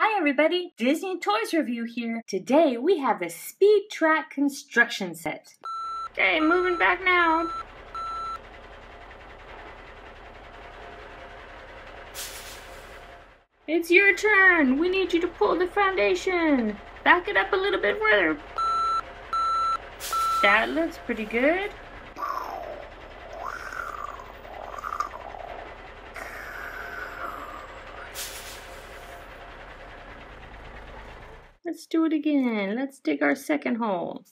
Hi everybody, Disney Toys Review here. Today we have the Speed Track Construction set. Okay, moving back now. It's your turn. We need you to pull the foundation. Back it up a little bit further. That looks pretty good. Let's do it again. Let's dig our second hole.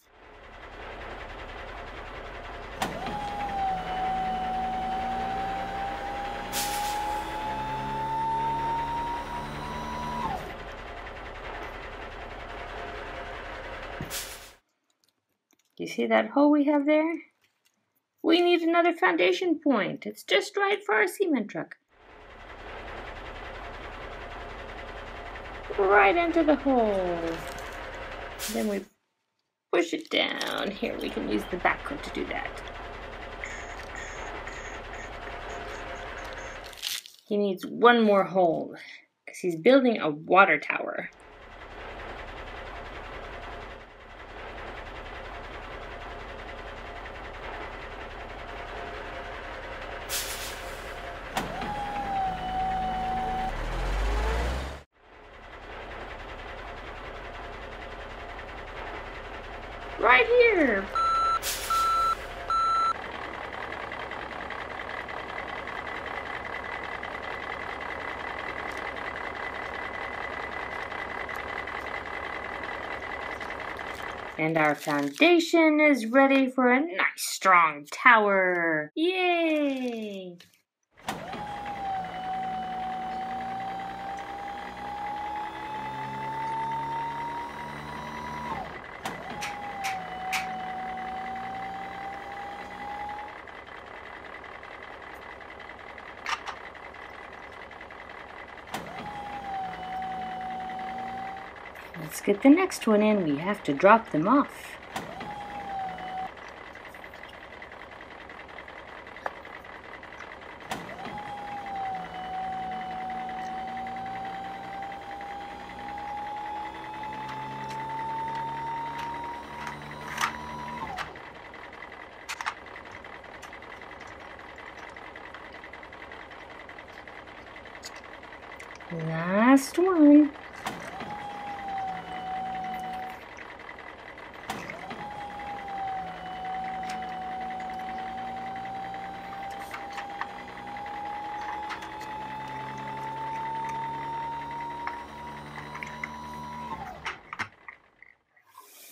Do you see that hole we have there? We need another foundation point. It's just right for our cement truck. Right into the hole. Then we push it down. Here, we can use the backhoe to do that. He needs one more hole because he's building a water tower. Right here! And our foundation is ready for a nice strong tower! Yay! Let's get the next one in. We have to drop them off. Last one.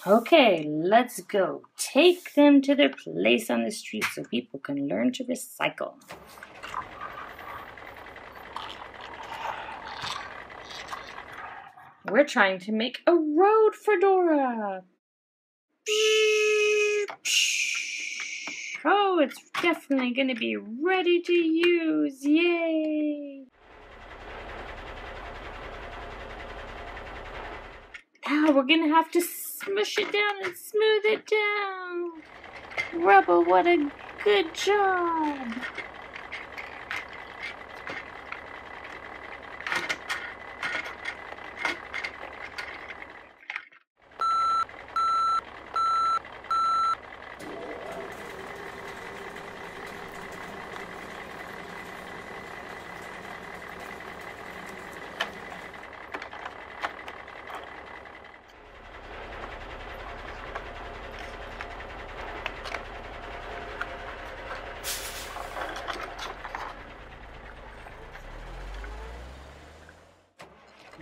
Okay, let's go. Take them to their place on the street so people can learn to recycle. We're trying to make a road for Dora. Oh, it's definitely going to be ready to use. Yay! Now we're going to have to smush it down and smooth it down. Rubble, what a good job.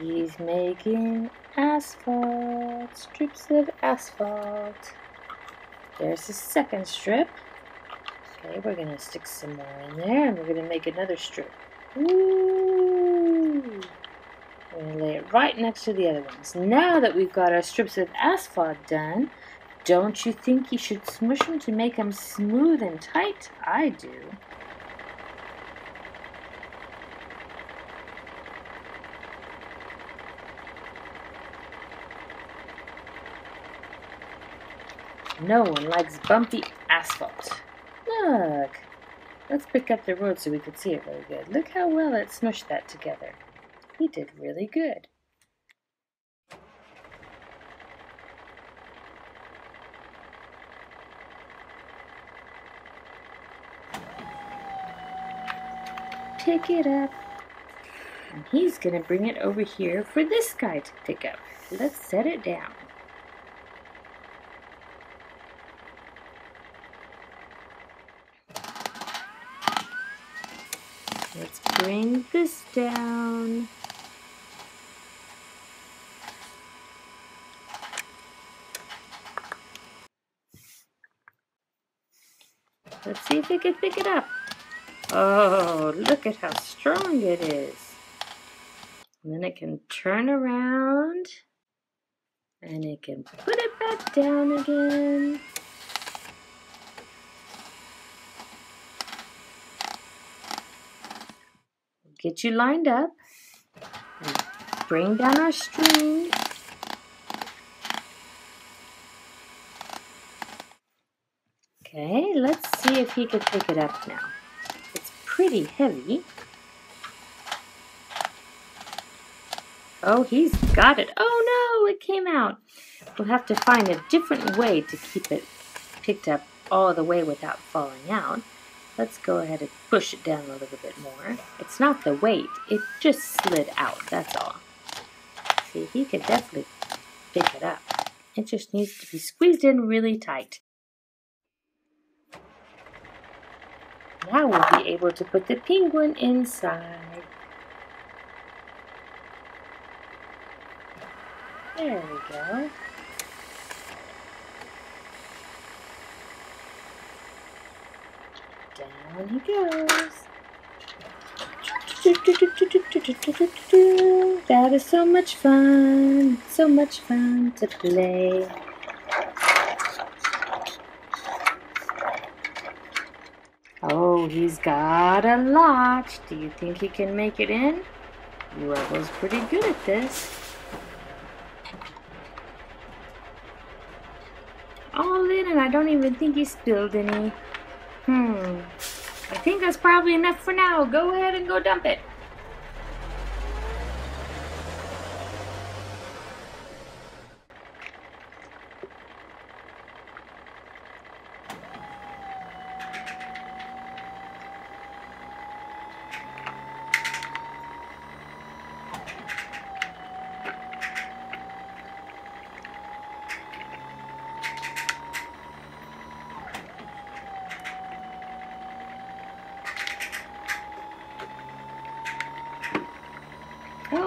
He's making asphalt, strips of asphalt. There's the second strip. Okay, we're gonna stick some more in there and we're gonna make another strip. Ooh! We're gonna lay it right next to the other ones. Now that we've got our strips of asphalt done, don't you think you should smush them to make them smooth and tight? I do. No one likes bumpy asphalt. Look! Let's pick up the road so we can see it really good. Look how well it smushed that together. He did really good. pick it up. And he's going to bring it over here for this guy to pick up. Let's set it down. Let's bring this down. Let's see if it can pick it up. Oh, look at how strong it is. And then it can turn around. And it can put it back down again. Get you lined up. And bring down our string. Okay, let's see if he can pick it up now. It's pretty heavy. Oh, he's got it. Oh no, it came out. We'll have to find a different way to keep it picked up all the way without falling out. Let's go ahead and push it down a little bit more. It's not the weight, it just slid out, that's all. See, he could definitely pick it up. It just needs to be squeezed in really tight. Now we'll be able to put the penguin inside. There we go. Down he goes. That is so much fun. So much fun to play. Oh, he's got a lot. Do you think he can make it in? Rubble's pretty good at this. All in, and I don't even think he spilled any. I think that's probably enough for now. Go ahead and go dump it.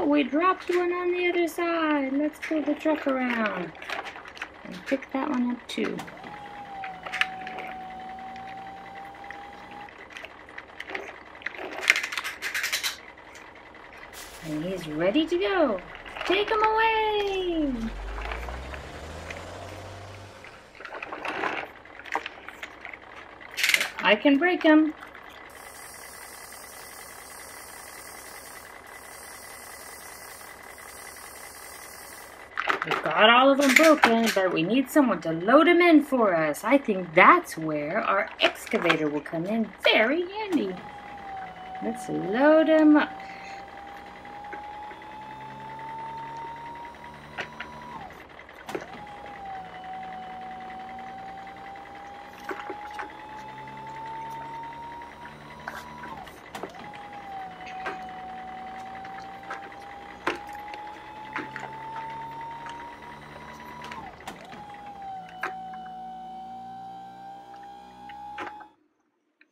We dropped one on the other side. Let's pull the truck around and pick that one up too. And he's ready to go. Take him away. I can break him. We've got all of them broken, but we need someone to load them in for us. I think that's where our excavator will come in very handy. Let's load them up.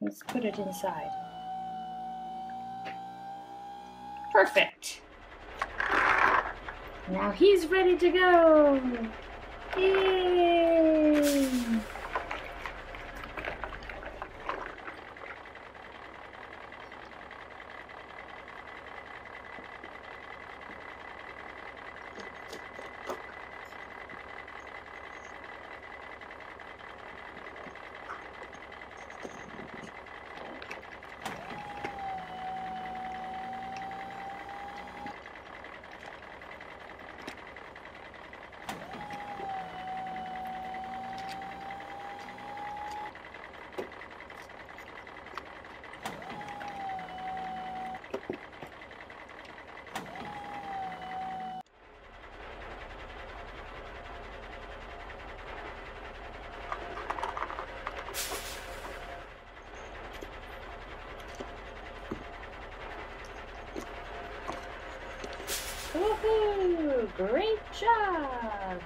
Let's put it inside. Perfect. Now he's ready to go. Yay! do a great job.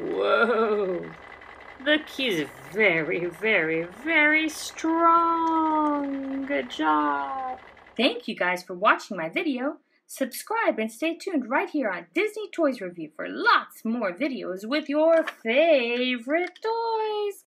Whoa! The key's very, very, very strong. Good job. Thank you guys for watching my video. Subscribe and stay tuned right here on Disney Toys Review for lots more videos with your favorite toys.